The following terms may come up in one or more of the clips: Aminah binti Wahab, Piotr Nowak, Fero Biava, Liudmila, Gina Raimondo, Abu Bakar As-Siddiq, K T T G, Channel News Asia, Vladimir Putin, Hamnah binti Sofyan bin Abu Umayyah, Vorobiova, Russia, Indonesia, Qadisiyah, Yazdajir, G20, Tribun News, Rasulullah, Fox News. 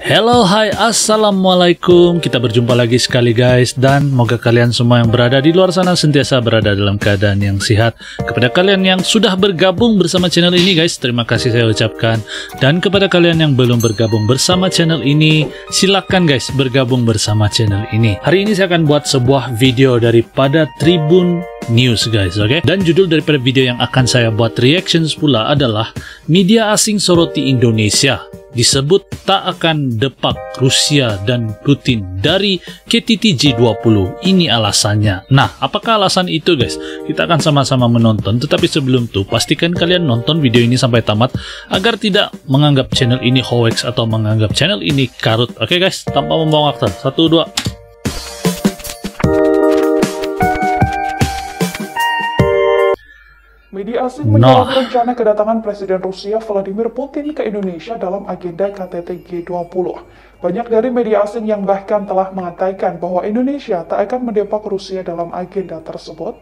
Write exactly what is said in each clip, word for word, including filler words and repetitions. Hello, hai, assalamualaikum. Kita berjumpa lagi sekali guys, dan moga kalian semua yang berada di luar sana sentiasa berada dalam keadaan yang sehat. Kepada kalian yang sudah bergabung bersama channel ini guys, terima kasih saya ucapkan. Dan kepada kalian yang belum bergabung bersama channel ini, silakan guys bergabung bersama channel ini. Hari ini saya akan buat sebuah video daripada Tribun News guys, oke? Okay? Dan judul daripada video yang akan saya buat reactions pula adalah media asing soroti Indonesia. Disebut tak akan depak Rusia dan Putin dari K T T G dua puluh. Ini alasannya. Nah, apakah alasan itu guys? Kita akan sama-sama menonton. Tetapi sebelum itu, pastikan kalian nonton video ini sampai tamat agar tidak menganggap channel ini hoax atau menganggap channel ini karut. Oke guys, tanpa membuang waktu. Satu, dua. Media asing menyebut no. rencana kedatangan Presiden Rusia Vladimir Putin ke Indonesia dalam agenda K T T G dua puluh. Banyak dari media asing yang bahkan telah mengatakan bahwa Indonesia tak akan mendepak Rusia dalam agenda tersebut.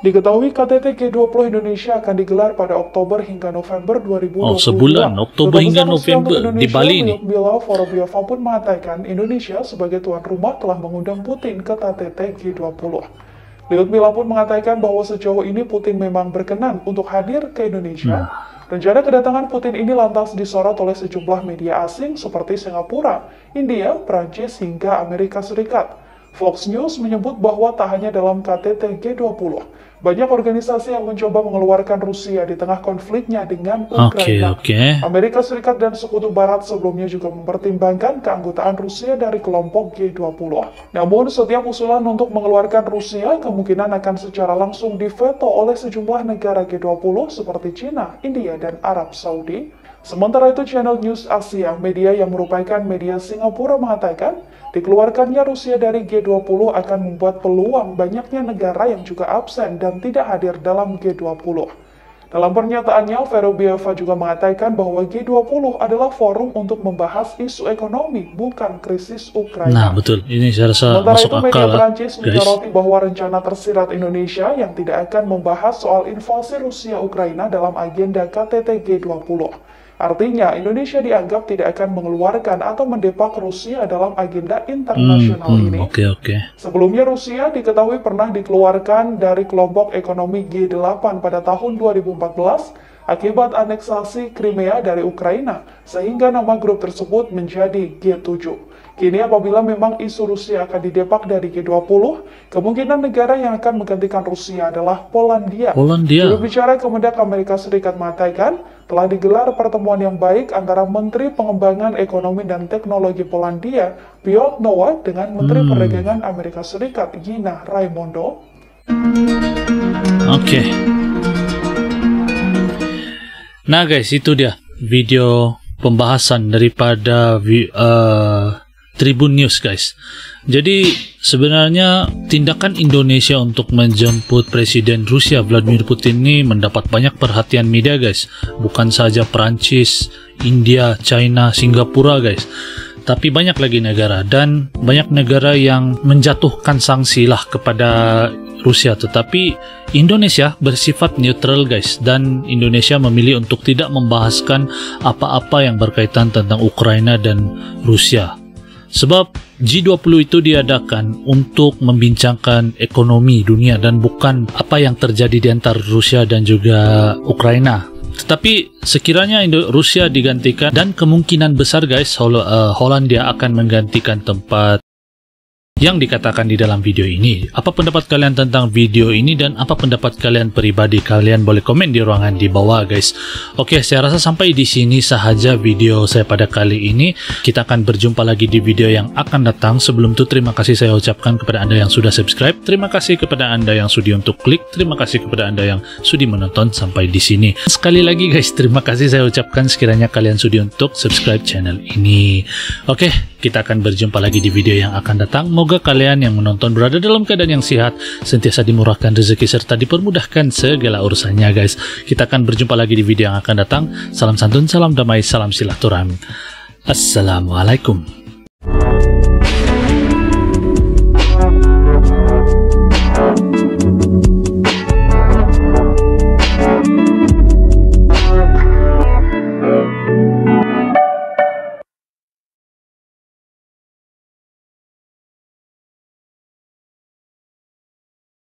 Diketahui K T T G dua puluh Indonesia akan digelar pada Oktober hingga November dua ribu dua puluh. Oh, sebulan, Oktober hingga November di Bali ini. Liudmila Vorobiova pun mengatakan Indonesia sebagai tuan rumah telah mengundang Putin ke K T T G dua puluh. Liudmila pun mengatakan bahwa sejauh ini Putin memang berkenan untuk hadir ke Indonesia. Rencana kedatangan Putin ini lantas disorot oleh sejumlah media asing seperti Singapura, India, Prancis, hingga Amerika Serikat. Fox News menyebut bahwa tak hanya dalam K T T G dua puluh, banyak organisasi yang mencoba mengeluarkan Rusia di tengah konfliknya dengan Ukraina. Okay, okay. Amerika Serikat dan Sekutu Barat sebelumnya juga mempertimbangkan keanggotaan Rusia dari kelompok G dua puluh. Namun, setiap usulan untuk mengeluarkan Rusia kemungkinan akan secara langsung diveto oleh sejumlah negara G dua puluh seperti China, India, dan Arab Saudi. Sementara itu, Channel News Asia, media yang merupakan media Singapura, mengatakan dikeluarkannya Rusia dari G dua puluh akan membuat peluang banyaknya negara yang juga absen dan tidak hadir dalam G dua puluh. Dalam pernyataannya, Fero Biava juga mengatakan bahwa G dua puluh adalah forum untuk membahas isu ekonomi, bukan krisis Ukraina. Nah, betul. Ini saya rasa sementara masuk itu, akal, media Prancis menyoroti bahwa rencana tersirat Indonesia yang tidak akan membahas soal invasi Rusia-Ukraina dalam agenda K T T G dua puluh. Artinya, Indonesia dianggap tidak akan mengeluarkan atau mendepak Rusia dalam agenda internasional hmm, hmm, ini. Okay, okay. Sebelumnya, Rusia diketahui pernah dikeluarkan dari kelompok ekonomi G delapan pada tahun dua ribu empat belas akibat aneksasi Crimea dari Ukraina, sehingga nama grup tersebut menjadi G tujuh. Kini, apabila memang isu Rusia akan didepak dari G dua puluh, kemungkinan negara yang akan menggantikan Rusia adalah Polandia. Polandia. Jurubicara Kemendak Amerika Serikat mengatakan, telah digelar pertemuan yang baik antara Menteri Pengembangan Ekonomi dan Teknologi Polandia, Piotr Nowak, dengan Menteri hmm. Perdagangan Amerika Serikat, Gina Raimondo. Oke. Okay. Nah guys, itu dia video pembahasan daripada uh, Tribun News guys. Jadi sebenarnya tindakan Indonesia untuk menjemput Presiden Rusia Vladimir Putin ini mendapat banyak perhatian media guys. Bukan saja Perancis, India, China, Singapura guys. Tapi banyak lagi negara, dan banyak negara yang menjatuhkan sanksi lah kepada Rusia. Tetapi Indonesia bersifat neutral guys, dan Indonesia memilih untuk tidak membahaskan apa-apa yang berkaitan tentang Ukraina dan Rusia. Sebab G dua puluh itu diadakan untuk membincangkan ekonomi dunia dan bukan apa yang terjadi di antara Rusia dan juga Ukraina. Tetapi sekiranya Indo Rusia digantikan, dan kemungkinan besar guys Hol uh, Polandia akan menggantikan tempat yang dikatakan di dalam video ini. Apa pendapat kalian tentang video ini, dan apa pendapat kalian pribadi? Kalian boleh komen di ruangan di bawah guys. Oke, saya rasa sampai di sini sahaja video saya pada kali ini. Kita akan berjumpa lagi di video yang akan datang. Sebelum itu, terima kasih saya ucapkan kepada Anda yang sudah subscribe. Terima kasih kepada Anda yang sudi untuk klik. Terima kasih kepada Anda yang sudi menonton sampai di sini. Sekali lagi guys, terima kasih saya ucapkan sekiranya kalian sudi untuk subscribe channel ini. Oke, kita akan berjumpa lagi di video yang akan datang. Semoga kalian yang menonton berada dalam keadaan yang sehat, sentiasa dimurahkan rezeki serta dipermudahkan segala urusannya guys. Kita akan berjumpa lagi di video yang akan datang. Salam santun, salam damai, salam silaturahmi. Assalamualaikum.